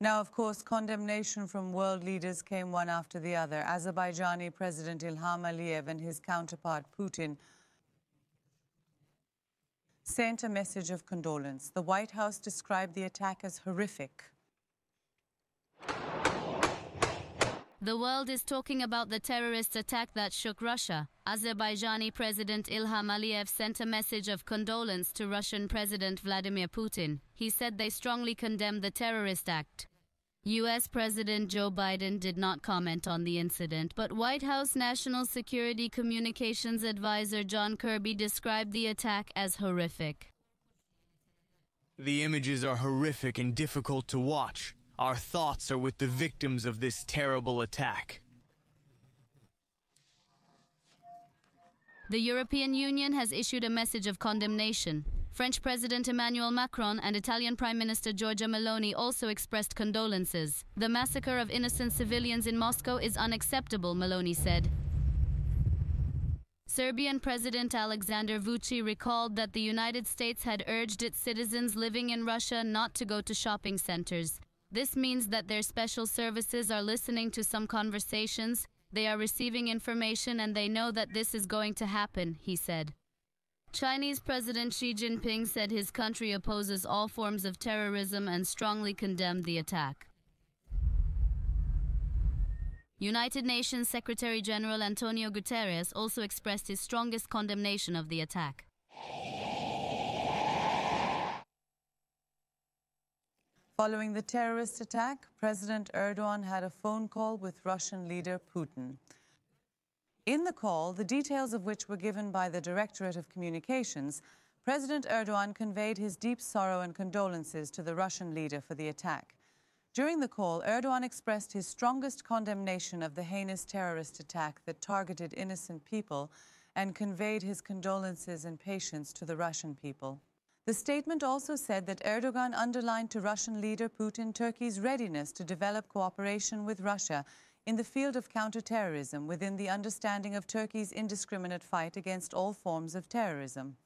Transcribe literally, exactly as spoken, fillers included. Now, of course, condemnation from world leaders came one after the other. Azerbaijani President Ilham Aliyev and his counterpart Putin sent a message of condolence. The White House described the attack as horrific. The world is talking about the terrorist attack that shook Russia. Azerbaijani President Ilham Aliyev sent a message of condolence to Russian President Vladimir Putin. He said they strongly condemn the terrorist act. U S President Joe Biden did not comment on the incident, but White House National Security Communications Advisor John Kirby described the attack as horrific. The images are horrific and difficult to watch. Our thoughts are with the victims of this terrible attack. The European Union has issued a message of condemnation. French President Emmanuel Macron and Italian Prime Minister Giorgia Meloni also expressed condolences. The massacre of innocent civilians in Moscow is unacceptable, Meloni said. Serbian President Aleksandar Vučić recalled that the United States had urged its citizens living in Russia not to go to shopping centers. This means that their special services are listening to some conversations, they are receiving information, and they know that this is going to happen, he said. Chinese President Xi Jinping said his country opposes all forms of terrorism and strongly condemned the attack. United Nations Secretary General Antonio Guterres also expressed his strongest condemnation of the attack. Following the terrorist attack, President Erdogan had a phone call with Russian leader Putin. In the call, the details of which were given by the Directorate of Communications, President Erdogan conveyed his deep sorrow and condolences to the Russian leader for the attack. During the call, Erdogan expressed his strongest condemnation of the heinous terrorist attack that targeted innocent people and conveyed his condolences and patience to the Russian people. The statement also said that Erdogan underlined to Russian leader Putin Turkey's readiness to develop cooperation with Russia in the field of counterterrorism within the understanding of Turkey's indiscriminate fight against all forms of terrorism.